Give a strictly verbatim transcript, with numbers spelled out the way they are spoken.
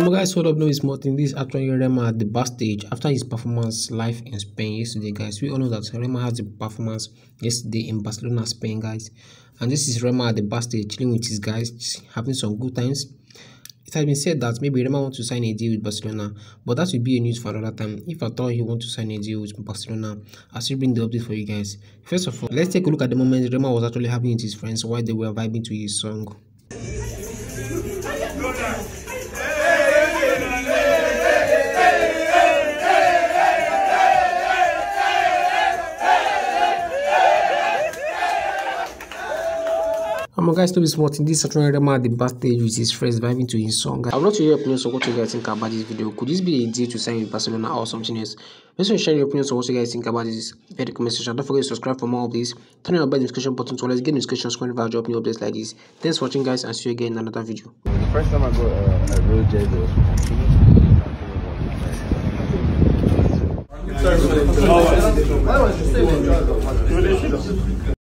Um, guys, what up? No, it's Martin. This is actually Rema at the backstage after his performance live in Spain yesterday, guys. We all know that Rema has the performance yesterday in Barcelona, Spain, guys. And this is Rema at the backstage chilling with his guys, having some good times. It has been said that maybe Rema wants to sign a deal with Barcelona, but that will be a news for another time. If at all he wants to sign a deal with Barcelona, I still bring the update for you guys. First of all, let's take a look at the moment Rema was actually having with his friends while they were vibing to his song. Um, guys, to be smart in this Saturday Rema at the backstage with his friends vibing to his song. I would love to hear your opinions on what you guys think about this video. Could this be a deal to sign with Barcelona or something else? Make sure you share your opinions on what you guys think about this in the comment section. Don't forget to subscribe for more of this. Turn on the bell notification button so let's get notifications whenever I drop new updates like this. Thanks for watching, guys, and see you again in another video. The first time I go uh, I really enjoyed this.